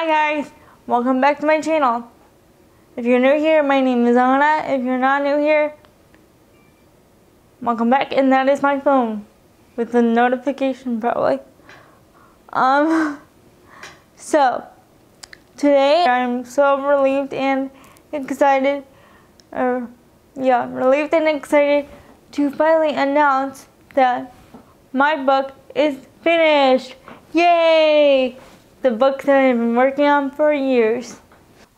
Hi guys, welcome back to my channel. If you're new here, my name is Anna. If you're not new here, welcome back. And that is my phone with the notification probably. So today I'm so relieved and excited, relieved and excited to finally announce that my book is finished. Yay! The book that I've been working on for years.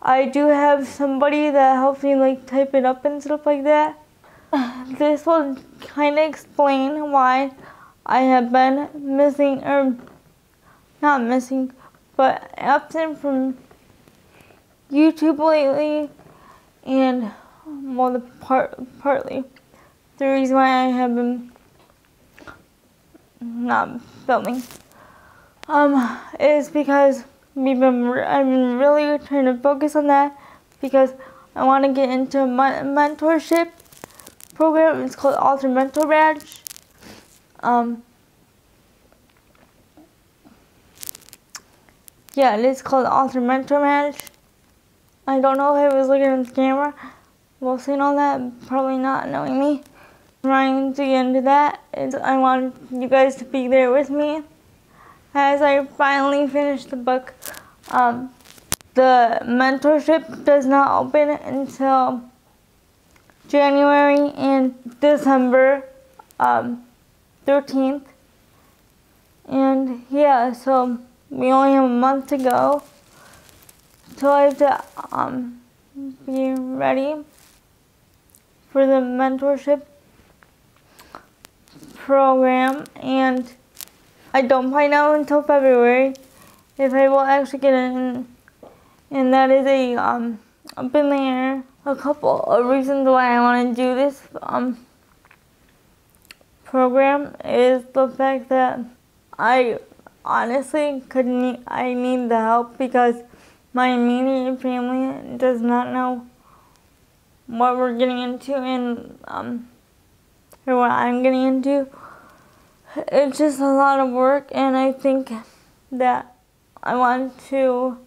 I do have somebody that helps me type it up and stuff like that. This will kind of explain why I have been missing, or not missing, but absent from YouTube lately, and well, partly the reason why I have been not filming. Is because I've been really trying to focus on that, because I want to get into my mentorship program. It's called Author Mentor Match. Yeah, it is called Author Mentor Match. I don't know if I was looking at the camera. Well, seeing all that, probably not knowing me. Trying to get into that, I want you guys to be there with me as I finally finish the book. The mentorship does not open until January and December 13th. And yeah, so we only have a month to go. So I have to be ready for the mentorship program, and I don't find out until February if I will actually get in, and that is a up in the air. A couple of reasons why I want to do this program is the fact that I honestly need the help, because my immediate family does not know what we're getting into, and or what I'm getting into. It's just a lot of work, and I think that I want to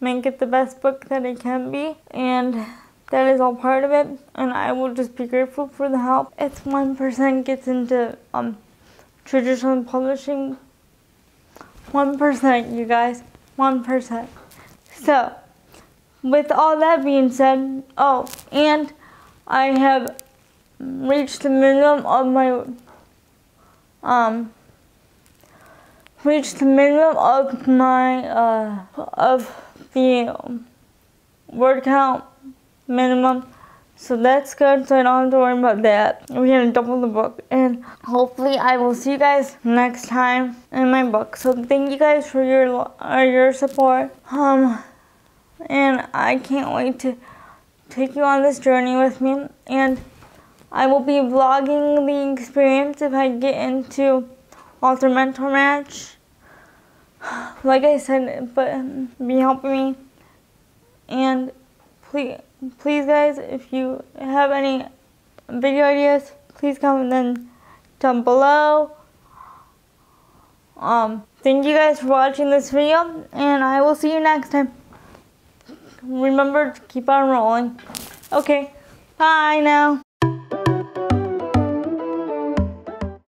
make it the best book that it can be, and that is all part of it, and I will just be grateful for the help. If one person gets into traditional publishing, 1%, you guys, 1%. So, with all that being said, oh, and I have reached the minimum of my of the word count minimum, so that's good, so I don't have to worry about that. We're gonna double the book, and hopefully I will see you guys next time in my book. So thank you guys for your support, and I can't wait to take you on this journey with me, and I will be vlogging the experience if I get into Author Mentor Match, like I said, but be helping me. And please guys, if you have any video ideas, please comment them down below. Thank you guys for watching this video, and I will see you next time. Remember to keep on rolling. Okay, bye now.